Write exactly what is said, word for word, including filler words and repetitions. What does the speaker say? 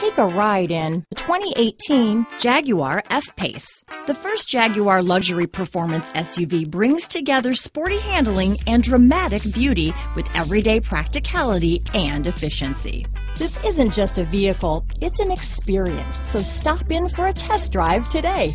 Take a ride in the twenty eighteen Jaguar F-Pace. The first Jaguar luxury performance S U V brings together sporty handling and dramatic beauty with everyday practicality and efficiency. This isn't just a vehicle, it's an experience, so stop in for a test drive today.